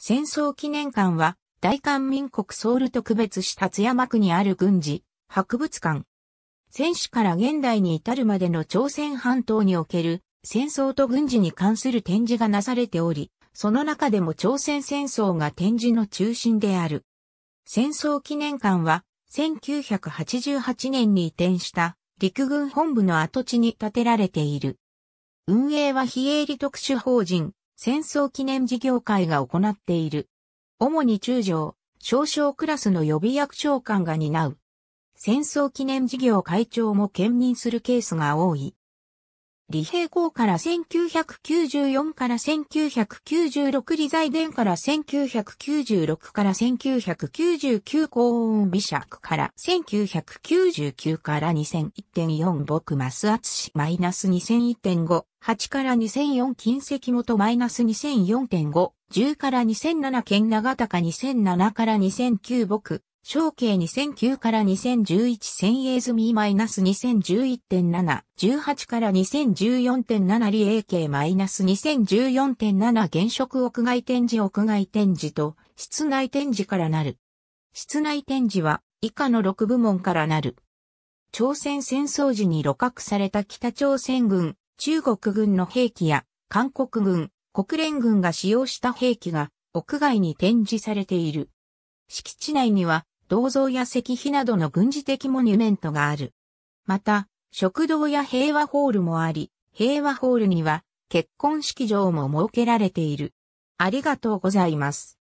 戦争記念館は、大韓民国ソウル特別市立山区にある軍事博物館。戦史から現代に至るまでの朝鮮半島における戦争と軍事に関する展示がなされており、その中でも朝鮮戦争が展示の中心である。戦争記念館は、1988年に移転した陸軍本部の跡地に建てられている。運営は非営利特殊法人戦争記念事業会が行っている。主に中将、少将クラスの予備役長官が担う。戦争記念事業会長も兼任するケースが多い。李秉衡から1994から1996、李在電から1996から1999、コーン・ビシャクから1999から2001、1.4、朴益淳-2001.5、8から2004、金石元-2004.5、10から2007、権長高2007から2009、朴昌慶2009から2011、千栄積-2011.7、18から2014.7、李英慶-2014.7、現職屋外展示屋外展示と室内展示からなる。室内展示は以下の6部門からなる。朝鮮戦争時に鹵獲された北朝鮮軍、中国軍の兵器や韓国軍、国連軍が使用した兵器が屋外に展示されている。敷地内には銅像や石碑などの軍事的モニュメントがある。また、食堂や平和ホールもあり、平和ホールには結婚式場も設けられている。ありがとうございます。